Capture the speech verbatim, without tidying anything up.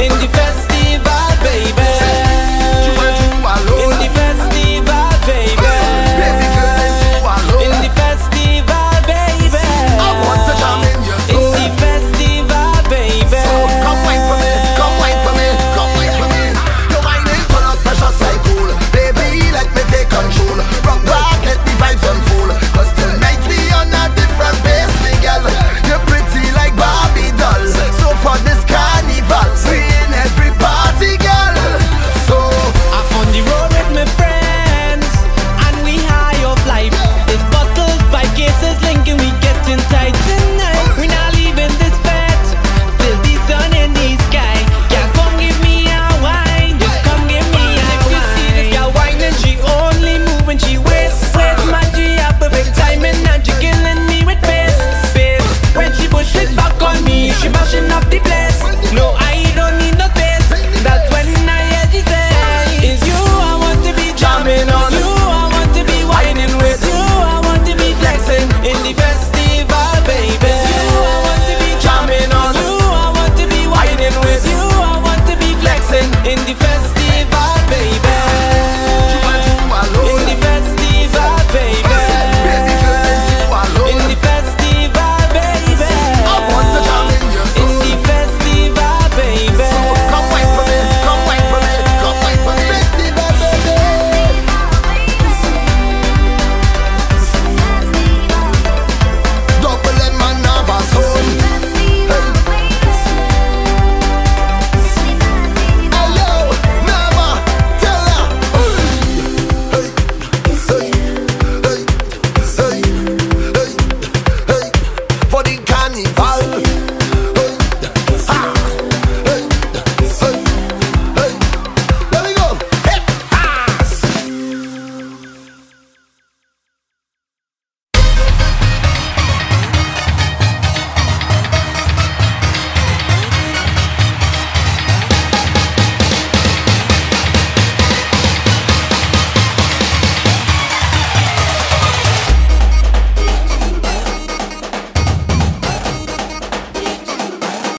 in the